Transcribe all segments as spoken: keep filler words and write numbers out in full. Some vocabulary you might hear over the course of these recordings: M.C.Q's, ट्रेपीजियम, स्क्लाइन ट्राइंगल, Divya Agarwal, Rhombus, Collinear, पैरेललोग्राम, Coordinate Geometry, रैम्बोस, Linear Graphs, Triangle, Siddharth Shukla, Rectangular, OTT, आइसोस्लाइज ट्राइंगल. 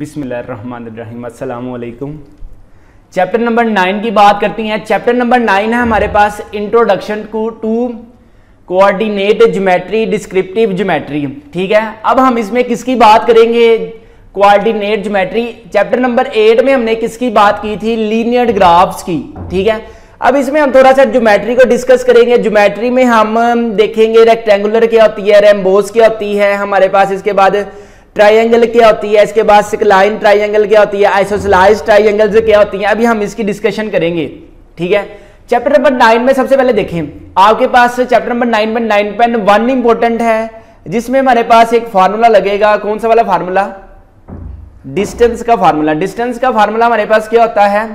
बिस्मिल्लाहिर्रहमानिर्रहीम, अस्सलामुअलैकुम। Chapter number nine की बात करती हैं। चैप्टर नंबर नाइन है हमारे पास introduction to to coordinate geometry, descriptive geometry. ठीक है, अब हम इसमें किसकी बात करेंगे? Coordinate geometry. Chapter number eight में हमने किसकी बात की थी? लीनियर ग्राफ्स की। ठीक है, अब इसमें हम थोड़ा सा ज्योमेट्री को डिस्कस करेंगे। ज्योमेट्री में हम देखेंगे रेक्टेंगुलर क्या होती है, रेम्बोस क्या होती है हमारे पास, इसके बाद ट्राइंगल क्या होती है, इसके बाद स्कलाइन ट्राइंगल क्या होती है, आइसोसेलाइज ट्राइंगल क्या होती है। अभी हम इसकी डिस्कशन करेंगे। ठीक है, चैप्टर नंबर नाइन में सबसे पहले देखें आपके पास chapter number nine point nine point one important है, जिसमें हमारे पास एक फार्मूला लगेगा। कौन सा वाला फार्मूला? डिस्टेंस का फार्मूला। डिस्टेंस का फार्मूला हमारे पास क्या होता है?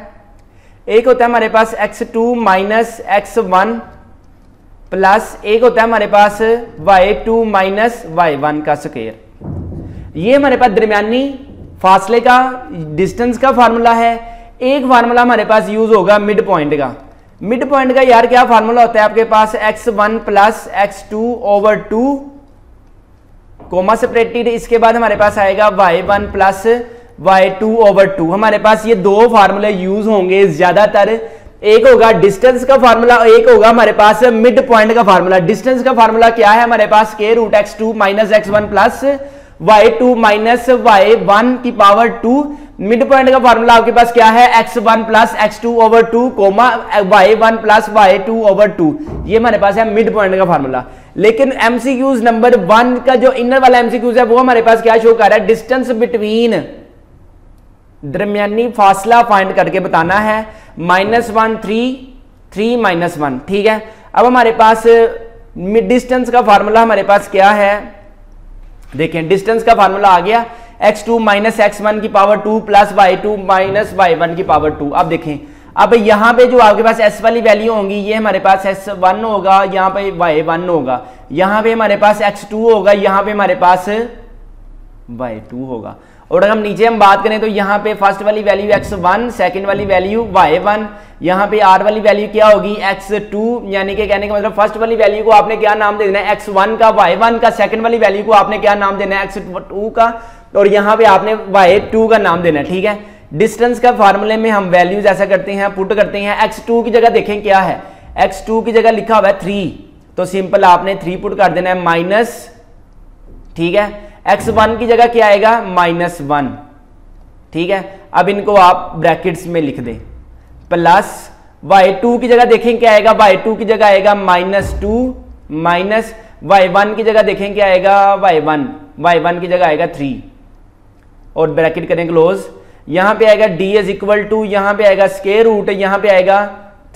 एक होता है हमारे पास x two minus x one plus एक होता है हमारे पास y two minus y one का स्क्वायर। ये हमारे पास दरमियानी फासले का, डिस्टेंस का फार्मूला है। एक फार्मूला हमारे पास यूज होगा मिड पॉइंट का। मिड पॉइंट का यार क्या फार्मूला होता है आपके पास? X one plus x two over two comma separated, इसके बाद हमारे पास आएगा y one plus y two over two. हमारे पास ये दो फार्मूले यूज होंगे ज्यादातर। एक होगा डिस्टेंस का फार्मूला, एक होगा हमारे पास मिड पॉइंट का फार्मूला। डिस्टेंस का फार्मूला क्या है हमारे पास? के root x two minus x one plus y two minus y one की पावर टू। मिड पॉइंट का फार्मूला आपके पास क्या है? X one plus x two over two comma y one plus y two over two. ये हमारे पास है मिड पॉइंट का फार्मूला। लेकिन एमसीक्यूज नंबर वन का जो इनर वाला एमसीक्यूज है वो हमारे पास क्या शो कर रहा है? डिस्टेंस बिटवीन, दरमियानी फासला फाइंड करके बताना है। Minus one three three minus one. ठीक है, अब हमारे पास डिस्टेंस का फार्मूला हमारे पास क्या है? देखें, डिस्टेंस का फार्मूला आ गया x two minus x one की power two plus y two minus y one की पावर टू। अब देखें, अब यहाँ पे जो आपके पास एस वाली वैल्यू होंगी ये हमारे पास एस वन होगा, यहाँ पे वाई वन होगा, यहाँ पे हमारे पास एक्स टू होगा, यहाँ पे हमारे पास वाई टू होगा। और अगर हम नीचे हम बात करें तो यहाँ पे फर्स्ट वाली वैल्यू एक्स वन, सेकेंड वाली वैल्यू वाई वन, यहाँ पे आर वाली वैल्यू क्या होगी? X two. यानी कि कहने का मतलब फर्स्ट वाली वैल्यू को आपने क्या नाम देना है? एक्स वन का, वाई वन का। सेकेंड वाली वैल्यू को आपने क्या नाम देना है? एक्स टू का। और यहाँ पे आपने वाई टू का नाम देना है। ठीक है, डिस्टेंस का फार्मूले में हम वैल्यूज ऐसा करते हैं, पुट करते हैं। एक्स टू की जगह देखें क्या है? एक्स टू की जगह लिखा हुआ है थ्री, तो सिंपल आपने थ्री पुट कर देना है माइनस। ठीक है, एक्स वन की जगह क्या आएगा? Minus one. ठीक है, अब इनको आप ब्रैकेट्स में लिख दें। प्लस वाई टू की जगह देखें क्या आएगा? वाई टू की जगह आएगा minus two, minus y one की जगह देखें क्या आएगा? वाई वन, वाई वन की जगह आएगा थ्री। और ब्रैकेट करें क्लोज। यहाँ पे आएगा डी इज इक्वल टू, यहाँ पे आएगा स्क्वायर रूट, यहाँ पे आएगा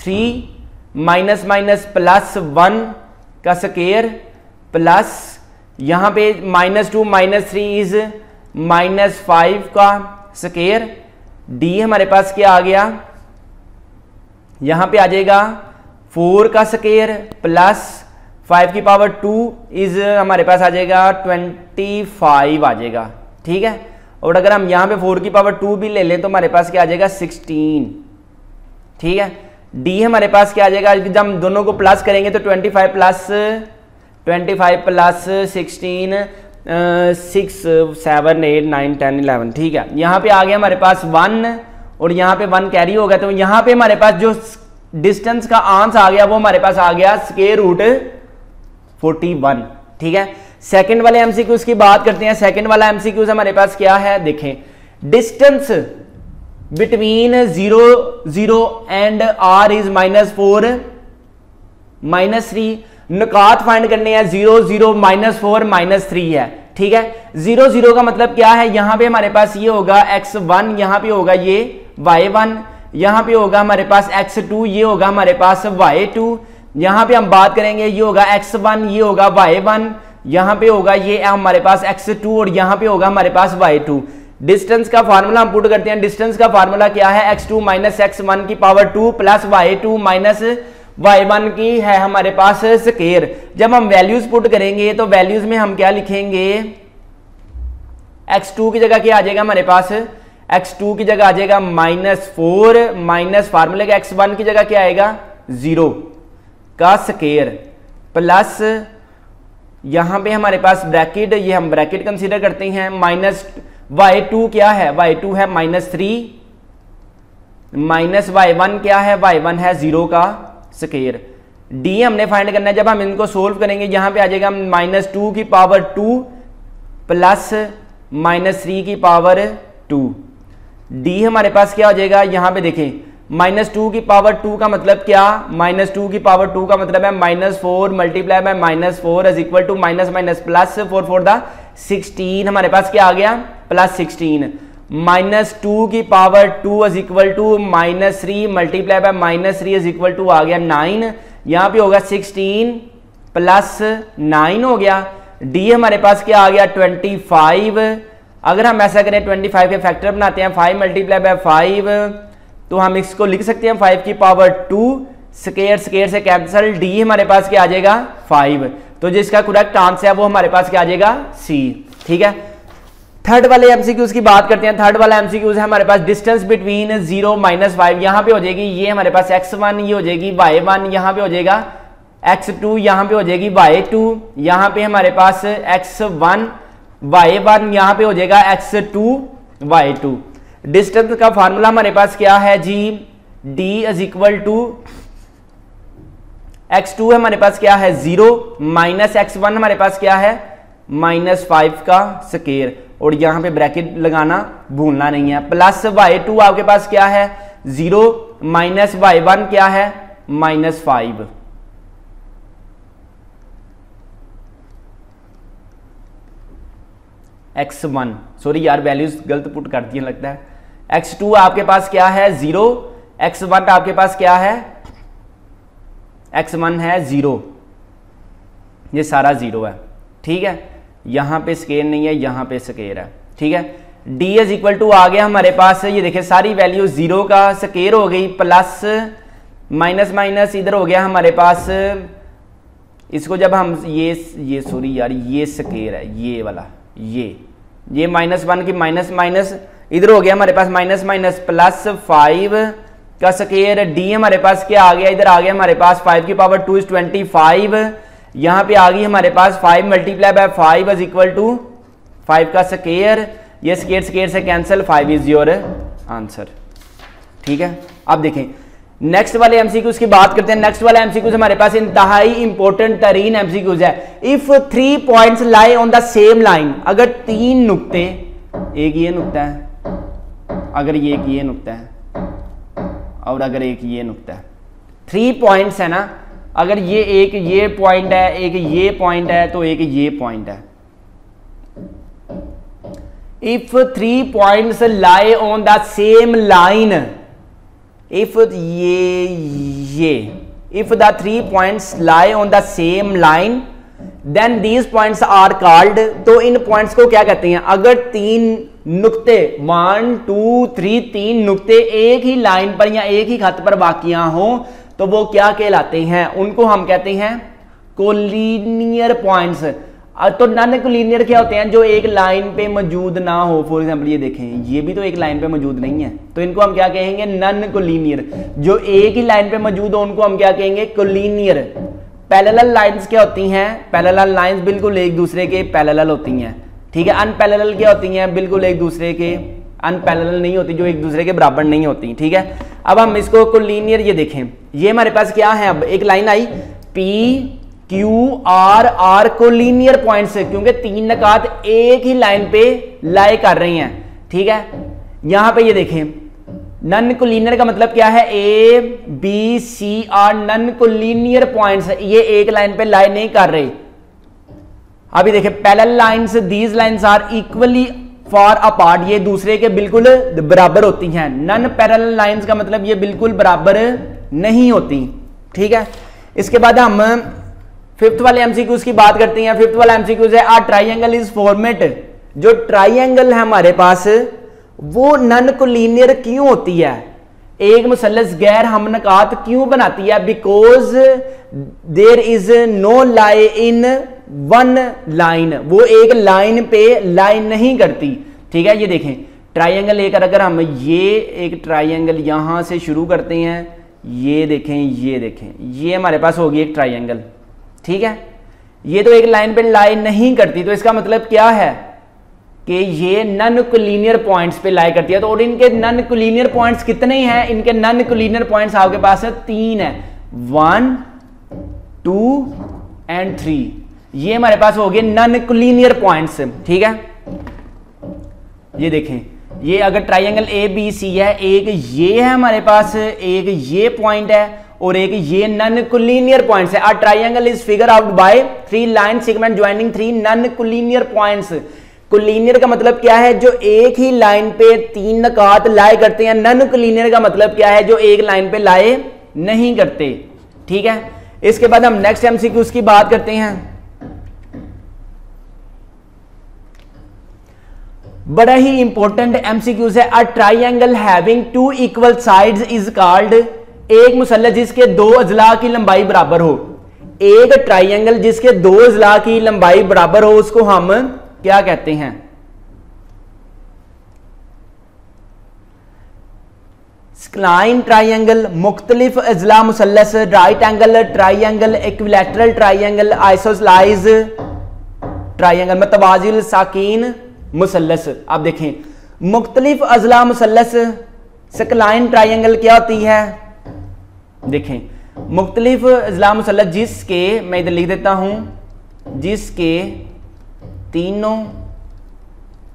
three minus minus plus one का स्क्वायर प्लस यहाँ पे minus two minus three is minus five का स्क्वायर। डी हमारे पास क्या आ गया? यहाँ पे आ जाएगा फोर का स्क्वायर प्लस फाइव की पावर टू इज हमारे पास आ जाएगा ट्वेंटी फाइव आ जाएगा। ठीक है, और अगर हम यहाँ पे फोर की पावर टू भी ले लें तो हमारे पास क्या आ जाएगा? सिक्सटीन। ठीक है, डी हमारे पास क्या आ जाएगा? जब हम दोनों को प्लस करेंगे तो twenty five plus twenty five plus sixteen, six seven eight nine ten eleven. ठीक है, यहाँ पे आ गया हमारे पास वन और यहाँ पे वन कैरी हो गया, तो यहाँ पे हमारे पास जो डिस्टेंस का आंसर आ गया वो हमारे पास आ गया स्क्वायर रूट फोर्टी वन। ठीक है, सेकंड वाले एमसीक्यूज की बात करते हैं। सेकंड वाला एमसीक्यूज हमारे पास क्या है? देखें, distance between zero zero and R is minus four minus three. नुकात फाइंड करने हैं zero zero minus four minus three है। ठीक है, जीरो जीरो का मतलब क्या है? यहाँ पे हमारे पास ये होगा एक्स वन, यहाँ पे होगा ये वाई वन, यहाँ पे होगा हमारे पास एक्स टू, ये होगा हमारे पास वाई टू। यहाँ पे हम बात करेंगे ये होगा एक्स वन, ये होगा वाई वन, यहाँ पे होगा ये हमारे पास एक्स टू और यहाँ पे होगा हमारे पास वाई टू। डिस्टेंस का फार्मूला हम पुट करते हैं। डिस्टेंस का फार्मूला क्या है? X two minus x one की power two plus y two minus y one की है हमारे पास स्केयर। जब हम वैल्यूज पुट करेंगे तो वैल्यूज में हम क्या लिखेंगे? एक्स टू की जगह क्या आ जाएगा हमारे पास? एक्स टू की जगह आ जाएगा माइनस फोर माइनस फार्मूले का एक्स वन की जगह क्या आएगा? जीरो का स्केयर प्लस यहाँ पे हमारे पास ब्रैकेट, ये हम ब्रैकेट कंसीडर करते हैं, माइनस वाई टू क्या है, वाई टू है minus three minus y one क्या है, वाई वन है जीरो का स्केयर। डी हमने फाइंड करना है, जब हम इनको सोल्व करेंगे यहाँ पे आ जाएगा माइनस टू की power two plus minus three की पावर टू। डी हमारे पास क्या हो जाएगा, यहाँ पे देखें माइनस टू की पावर टू का मतलब क्या, माइनस टू की पावर टू का मतलब है minus four multiply by minus four is equal to minus minus plus four four the sixteen. हमारे पास क्या आ गया प्लस सिक्सटीन। माइनस टू की power two is equal to minus three multiply by minus three is equal to आ गया nine. यहाँ पे होगा सिक्सटीन प्लस नाइन हो गया। डी हमारे पास क्या आ गया ट्वेंटी फाइव। अगर हम ऐसा करें ट्वेंटी फाइव के फैक्टर बनाते हैं, फाइव मल्टीप्लाई बाय फाइव, तो हम इसको लिख सकते हैं फाइव की पावर टू स्केयर स्केयर से कैंसिल। डी हमारे पास क्या आ जाएगा फाइव। तो जिसका करेक्ट आंसर है वो हमारे पास क्या आ जाएगा सी। ठीक है, थर्ड वाले एमसीक्यूज की बात करते हैं। थर्ड वाला एमसीक्यूज है हमारे पास distance between zero minus five. यहाँ पे हो जाएगी ये हमारे पास एक्स वन, ये हो जाएगी वाई वन, यहाँ पे हो जाएगा एक्स टू, यहाँ पे हो जाएगी वाई टू, यहाँ पे हमारे पास एक्स वन वाई वन, यहाँ पे हो जाएगा x two y two. Distance का फार्मूला हमारे पास क्या है जी, D is equal to x two हमारे पास क्या है जीरो माइनस एक्स वन हमारे पास क्या है माइनस फाइव का स्केयर, और यहाँ पे ब्रैकेट लगाना भूलना नहीं है, प्लस वाई टू आपके पास क्या है जीरो माइनस वाई वन क्या है minus five. X one sorry यार वैल्यूज गलत पुट कर दिए लगता है। एक्स टू आपके पास क्या है जीरो, एक्स वन आपके पास क्या है एक्स वन है जीरो, ये सारा जीरो है। ठीक है, यहाँ पे स्केयर नहीं है, यहाँ पे स्केयर है। ठीक है, d इज इक्वल टू आ गया हमारे पास, ये देखें सारी वैल्यू जीरो का स्केयर हो गई, प्लस माइनस माइनस इधर हो गया हमारे पास। इसको जब हम ये ये सॉरी यार ये स्केयर है, ये वाला ये ये माइनस वन की माइनस माइनस इधर हो गया हमारे पास माइनस माइनस प्लस फाइव का स्केयर। d हमारे पास क्या आ गया, इधर आ गया हमारे पास फाइव की power two is twenty five, यहाँ पे आ गई हमारे पास five multiply by five is equal to five का स्केयर, ये स्केयर स्केयर से cancel, five is your answer. ठीक है, अब देखें नेक्स्ट वाले एमसीक्यूज की बात करते हैं। नेक्स्ट वाला एमसीक्यूज हमारे पास इंतहाई इंपॉर्टेंट तरीन एमसीक्यूज है। If three points lie on the same line, अगर तीन नुक्ते, एक ये नुक्ता है, अगर ये एक ये नुक्ता है और अगर एक ये नुक्ता है, थ्री पॉइंट्स है ना, अगर ये एक ये पॉइंट है, एक ये पॉइंट है, तो एक ये पॉइंट है। If three points lie on the same line, if ये ये if the three points lie on the same line then these points are called, तो इन पॉइंट्स को क्या कहते हैं। अगर तीन नुक्ते वन टू थ्री, तीन नुक्ते एक ही लाइन पर या एक ही खत पर वाकिया हो तो वो क्या कहलाते हैं, उनको हम कहते हैं कोलिनियर पॉइंट्स। तो नॉन कोलिनियर क्या होते हैं, जो एक लाइन पे मौजूद ना हो। फॉर एग्जांपल ये देखें, ये भी तो एक लाइन पे मौजूद नहीं है, तो इनको हम क्या कहेंगे नॉन कोलिनियर। जो एक ही लाइन पे मौजूद हो उनको हम क्या कहेंगे कोलिनियर। पैरेलल लाइंस क्या होती हैं, पैरेलल लाइंस बिल्कुल एक दूसरे के पैरेलल होती हैं। ठीक है, अनपैरेलल क्या होती हैं, बिल्कुल एक दूसरे के अनपैरेलल नहीं होती, जो एक दूसरे के बराबर नहीं होती। ठीक है, अब हम इसको कोलिनियर, ये देखें ये हमारे पास क्या है, अब एक लाइन आई P Q R R collinear points, क्योंकि तीन नकात एक ही लाइन पे लाई कर रही हैं। ठीक है, यहां पे ये देखें नॉन कोलिनियर का मतलब क्या है, A B C R non collinear points, ये एक लाइन पे लाई नहीं कर रहे। अभी देखें parallel lines, these lines are equally far apart, ये दूसरे के बिल्कुल बराबर होती हैं। नॉन पैरेलल लाइंस का मतलब ये बिल्कुल बराबर नहीं होती। ठीक है, इसके बाद हम फिफ्थ वाले एमसीक्यूज की बात करते हैं। फिफ्थ वाला एमसीक्यूज है आ ट्राइंगल इज फॉर्मेट। जो ट्राइंगल है हमारे पास वो नॉन कोलिनियर क्यों होती है, एक मुसलस गैर हमनकात क्यों बनाती है, because there is no lie in one line, वो एक लाइन पे लाइन नहीं करती। ठीक है, ये देखें ट्राइंगल लेकर अगर हम ये एक ट्राइंगल यहां से शुरू करते हैं, ये देखें ये देखें ये हमारे पास होगी एक ट्राइंगल। ठीक है, ये तो एक लाइन पे लाइन नहीं करती, तो इसका मतलब क्या है कि ये नॉन कोलिनियर पॉइंट्स पे लाई करती है। तो और इनके नॉन कोलिनियर पॉइंट्स कितने हैं? इनके नॉन कोलिनियर पॉइंट्स आपके पास है तीन है, वन टू एंड थ्री। ये हमारे पास हो गए नॉन कोलिनियर पॉइंट्स। ठीक है, ये देखें, ये अगर ट्राइंगल ए बी सी है, एक ये है हमारे पास, एक ये पॉइंट है और एक ये नॉन कोलिनियर पॉइंट्स है। A triangle is figure out by three line segment joining three non collinear points. Collinear का मतलब क्या है? जो एक ही लाइन पे तीन नकात लाए करते हैं। नॉन कोलिनियर का मतलब क्या है? जो एक लाइन पे लाए नहीं करते। ठीक है, इसके बाद हम नेक्स्ट एमसीक्यूज की बात करते हैं। बड़ा ही इंपॉर्टेंट एमसीक्यूज है। A triangle having two equal sides is called, एक मुसल्लस जिसके दो अजला की लंबाई बराबर हो, एक ट्राइंगल जिसके दो अजला की लंबाई बराबर हो उसको हम क्या कहते हैं? स्क्लाइन ट्राइंगल, मुख्तलिफ अजला मुसल्लस, right angle triangle, equilateral triangle, आइसोस्लाइज ट्राइंगल, मतवाजिल साकीन मुसल्लस। आप देखें, मुख्तलिफ अजला मुसल्लस स्क्लाइन ट्राइंगल क्या होती है? देखें, मुख्तलिफ अजला मुसल्लस जिसके, मैं इधर लिख देता हूं, जिसके तीनों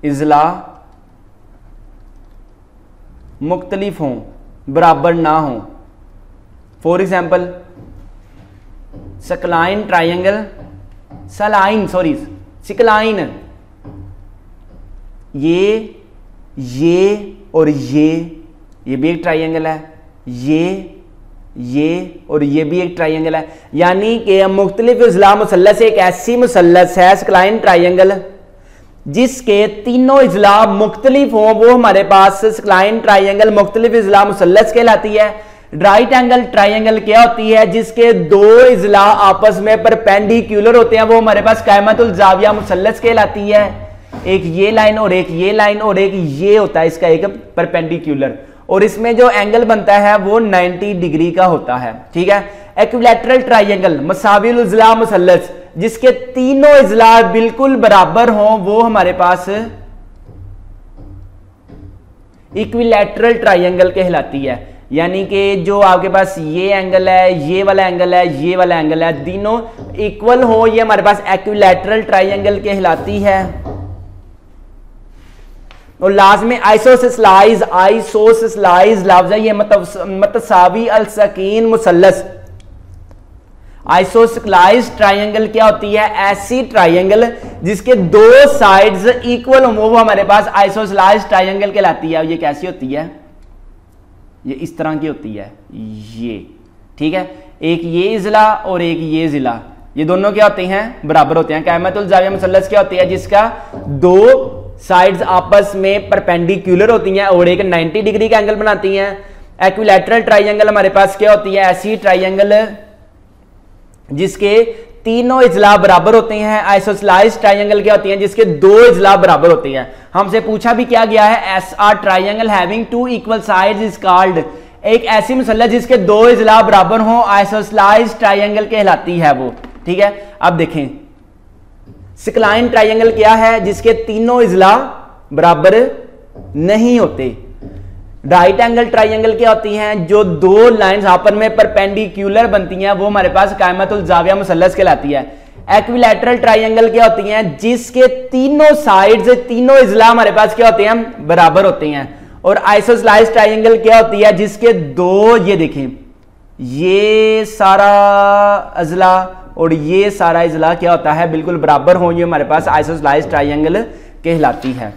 इजला मुख्तलिफ हों, बराबर ना हों। For example स्क्लाइन ट्राइंगल, saline sorry scalene, ये ये और ये, ये भी एक ट्राइंगल है, ये ये और ये भी एक ट्राइंगल है। यानी कि मुख्तलिफ इजला मुसल्लस एक ऐसी मुसल्लस है स्क्लाइन ट्राइंगल जिसके तीनों इजला मुख्तलिफ हों, वो हमारे पास स्क्लाइन ट्राइंगल मुख्तलिफ इजला मुसल्लस कहलाती है। राइट एंगल ट्राइंगल क्या होती है? जिसके दो इजला आपस में परपेंडिकुलर होते हैं, वो हमारे पास कायमतुल जाविया मुसल्लस कहलाती है। एक ये लाइन और एक ये लाइन और एक ये होता है इसका एक परपेंडिकुलर, और इसमें जो एंगल बनता है वो नब्बे डिग्री का होता है। ठीक है, इक्विलैटरल ट्राइंगल मसाविल उजला मुसल्लस जिसके तीनों इजला बिल्कुल बराबर हों, वो हमारे पास इक्विलैटरल ट्राइंगल कहलाती है। यानी कि जो आपके पास ये एंगल है, ये वाला एंगल है, ये वाला एंगल है, तीनों इक्वल हो, ये हमारे पास इक्विलैटरल ट्राइंगल कहलाती है। और लास्ट में आइसोस्लाइज, आइसोस्लाइज लफ्ज है, ये मतसावी अल सकीन मुसल्लस। आइसोस्लाइज ट्राइंगल क्या होती है? ऐसी ट्राइंगल जिसके दो साइड्स इक्वल हो, वो हमारे पास आइसोस्लाइज ट्राइंगल कहलाती है। ये कैसी होती है? ये इस तरह की होती है, ये। ठीक है, एक ये जिला और एक ये जिला, ये दोनों क्या होते हैं? बराबर होते हैं। कायमतुल जाविया मुसल्लस क्या होती है? जिसका दो साइड्स आपस में परपेंडिकुलर होती हैं और एक नब्बे डिग्री का एंगल बनाती हैं। इक्विलैटरल ट्राइंगल हमारे पास क्या होती है? ऐसी ट्राइंगल जिसके तीनों इजला बराबर होते हैं। आइसोस्लाइज ट्राइंगल क्या होती हैं? जिसके दो इजला बराबर होते हैं। हमसे पूछा भी क्या गया है, as are triangle having two equal sides is called, एक ऐसी मुसल्लस जिसके दो इजला बराबर हों, आइसोस्लाइज ट्राइंगल कहलाती है वो। ठीक है, अब देखें स्क्लाइन ट्राइंगल क्या है? जिसके तीनों इजला बराबर नहीं होते। राइट एंगल ट्राइंगल क्या होती हैं? जो दो लाइंस आपस में परपेंडिकुलर बनती हैं, वो हमारे पास कायमतुल जाविया मुसल्लस कहलाती है। इक्विलैटरल ट्राइंगल क्या होती हैं? जिसके तीनों साइड्स, तीनों इजला हमारे पास क्या होते हैं? बराबर होते हैं। और आइसोस्लाइज ट्राइंगल क्या होती है? जिसके दो, ये देखें, ये सारा इजला और ये सारा इजला क्या होता है? बिल्कुल बराबर हो, ये हमारे पास आइसोस्लाइज ट्राइंगल कहलाती है।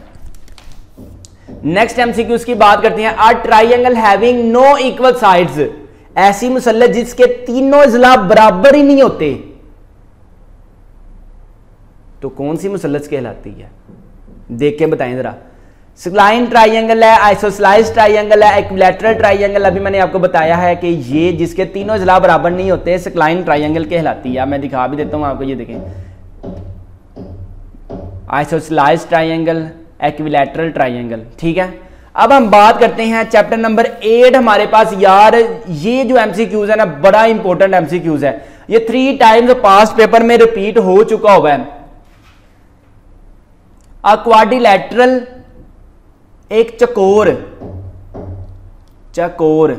नेक्स्ट एमसीक्यूज की बात करते हैं। A triangle having no equal sides, ऐसी मुसल्लस जिसके तीनों इजला बराबर ही नहीं होते, तो कौन सी मुसल्लस कहलाती है? देख के बताएं जरा। स्क्लाइन ट्राइंगल है, आइसोस्लाइज ट्राइंगल है, इक्विलैटरल ट्राइंगल, अभी मैंने आपको बताया है कि ये जिसके तीनों इजला बराबर नहीं होते स्क्लाइन ट्राइंगल कहलाती है। मैं दिखा भी देता हूं आपको, ये देखें, आइसोस्लाइज ट्राइंगल, इक्विलैटरल ट्राइंगल। ठीक है, अब हम बात करते हैं चैप्टर नंबर एट। हमारे पास यार ये जो एमसीक्यूज है ना, बड़ा इंपॉर्टेंट एमसीक्यूज है। ये थ्री टाइम्स पास्ट पेपर में रिपीट हो चुका हुआ है। आ क्वाड्रिलैटरल एक चकोर चकोर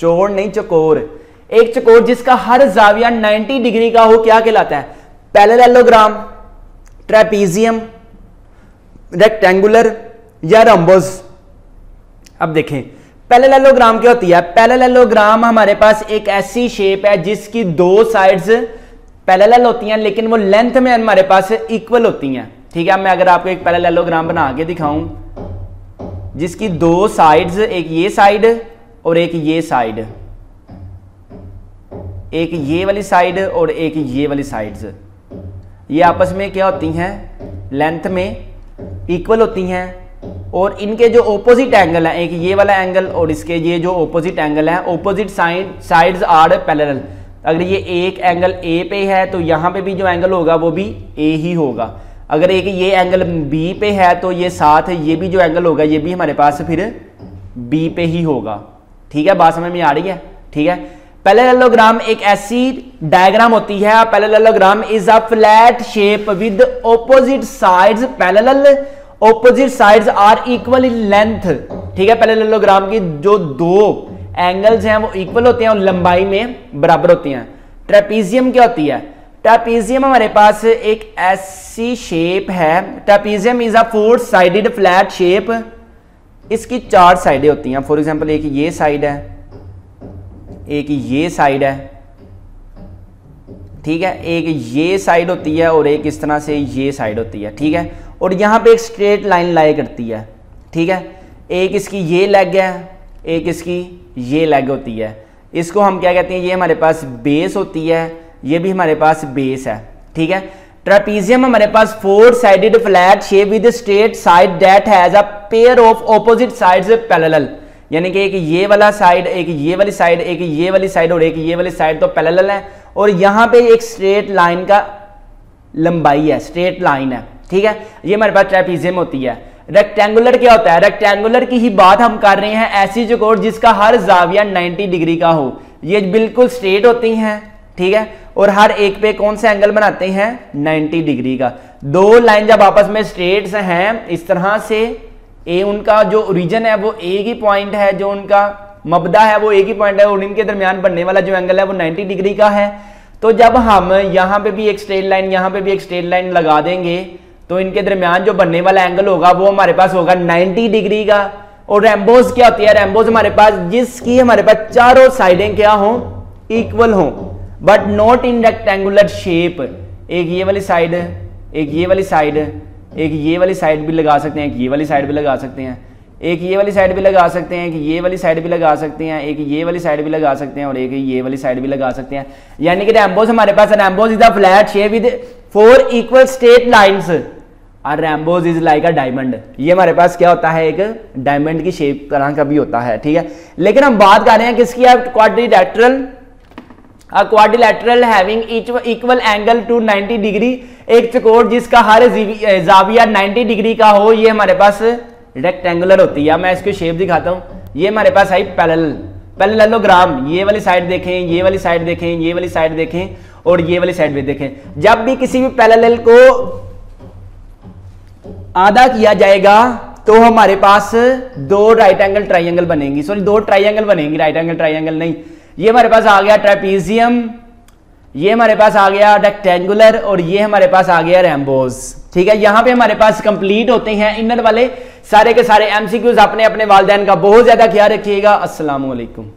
चोर नहीं चकोर एक चकोर जिसका हर जाविया नब्बे डिग्री का हो क्या कहलाता है? पैरेललोग्राम, ट्रेपीजियम, रेक्टेंगुलर या रंबस। अब देखें पैरेललोग्राम क्या होती है? पैरेललोग्राम हमारे पास एक ऐसी शेप है जिसकी दो साइड्स पैरेलल होती हैं लेकिन वो लेंथ में हमारे पास इक्वल होती हैं। ठीक है, मैं अगर आपको एक पैरेललोग्राम बना के दिखाऊं जिसकी दो साइड्स, एक ये साइड और एक ये साइड, एक ये वाली साइड और एक ये वाली साइड्स, ये आपस में क्या होती हैं? लेंथ में इक्वल होती हैं और इनके जो ऑपोजिट एंगल हैं, एक ये वाला एंगल और इसके ये जो ऑपोजिट एंगल हैं, opposite side sides are parallel. अगर ये एक एंगल ए पे है तो यहाँ पे भी जो एंगल होगा वो भी ए ही होगा। अगर एक ये एंगल बी पे है तो ये साथ ये भी जो एंगल होगा ये भी हमारे पास फिर बी पे ही होगा। ठीक है, बात समझ में आ रही है? ठीक है, पैरेललोग्राम एक ऐसी डायग्राम होती है, पैरेललोग्राम is a flat shape with opposite sides parallel, opposite sides are equal in length. ठीक है, पैरेललोग्राम की जो दो एंगल्स हैं वो इक्वल होते हैं और लंबाई में बराबर होती हैं। ट्रेपीजियम क्या होती है? ट्रेपीजियम हमारे पास एक ऐसी शेप है, ट्रेपीजियम is a four sided flat shape, इसकी चार साइडें होती हैं। फॉर एग्जाम्पल एक ये साइड है, एक ये साइड है, ठीक है, एक ये साइड होती है और एक इस तरह से ये साइड होती है। ठीक है, और यहाँ पे एक स्ट्रेट लाइन लाया करती है। ठीक है, एक इसकी ये लेग है, एक इसकी ये लेग होती है, इसको हम क्या कहते हैं? ये हमारे पास बेस होती है, ये भी हमारे पास बेस है। ठीक है, ट्रेपीजियम हमारे पास four sided flat shape with straight side that has a pair of opposite sides parallel, यानी कि एक ये वाला साइड, एक ये वाली साइड, एक ये वाली साइड और एक ये वाली साइड तो पैरेलल है और यहाँ पे एक स्ट्रेट लाइन का लंबाई है, स्ट्रेट लाइन है। ठीक है, ये हमारे पास ट्रेपीजियम होती है। रेक्टेंगुलर क्या होता है? रेक्टेंगुलर की ही बात हम कर रहे हैं, ऐसी चौकोर जिसका हर जाविया नब्बे डिग्री का हो, ये बिल्कुल स्ट्रेट होती हैं। ठीक है, और हर एक पे कौन सा एंगल बनाते हैं? नब्बे डिग्री का। दो लाइन जब आपस में स्ट्रेट हैं इस तरह से, ए उनका जो ओरिजिन है वो एक ही पॉइंट है, जो उनका मबदा है वो एक ही पॉइंट है और इनके दरमियान बनने वाला जो एंगल है वो नब्बे डिग्री का है, तो जब हम यहाँ पे भी एक स्ट्रेट लाइन, यहाँ पे भी एक स्ट्रेट लाइन लगा देंगे तो इनके दरमियान जो बनने वाला एंगल होगा वो हमारे पास होगा नब्बे डिग्री का। और रैम्बोस क्या होती है? रैम्बोस हमारे पास जिसकी हमारे पास चारों साइडें क्या हों? इक्वल हों, but not in rectangular shape. एक ये वाली साइड, एक ये वाली साइड, एक ये वाली साइड भी लगा सकते हैं, एक ये वाली साइड भी लगा सकते हैं, एक ये वाली साइड भी लगा सकते हैं, एक ये वाली साइड भी लगा सकते हैं, एक ये वाली साइड भी लगा सकते हैं और एक ये वाली साइड भी लगा सकते हैं। यानी कि रैम्बोस हमारे पास, रैम्बोस is a flat shape with four equal straight lines और रैम्बोस is like a diamond. ये हमारे पास क्या होता है? एक डायमंड की शेप तरह का भी होता है। ठीक है, लेकिन हम बात कर रहे हैं किसकी? Quadrilateral. A quadrilateral having each equal angle to नब्बे डिग्री, एक चौकोर जिसका हर जाविया नब्बे डिग्री का हो, ये हमारे पास रेक्टेंगुलर होती है। मैं इसको शेप दिखाता हूँ, ये हमारे पास आई पैरेलल, पैरेललोग्राम। ये वाली साइड देखें, ये वाली साइड देखें, ये वाली साइड देखें और ये वाली साइड भी देखें। जब भी किसी भी पैरेलल को आधा किया जाएगा तो हमारे पास दो राइट एंगल ट्राइंगल बनेंगी, सॉरी दो ट्राइंगल बनेंगी, राइट एंगल ट्राइंगल नहीं। ये हमारे पास आ गया ट्रेपीजियम, ये हमारे पास आ गया रेक्टेंगुलर और ये हमारे पास आ गया रैम्बोस। ठीक है, यहाँ पे हमारे पास कंप्लीट होते हैं इनर वाले सारे के सारे एमसीक्यूज। अपने अपने वालिदैन का बहुत ज्यादा ख्याल रखिएगा। अस्सलाम वालेकुम।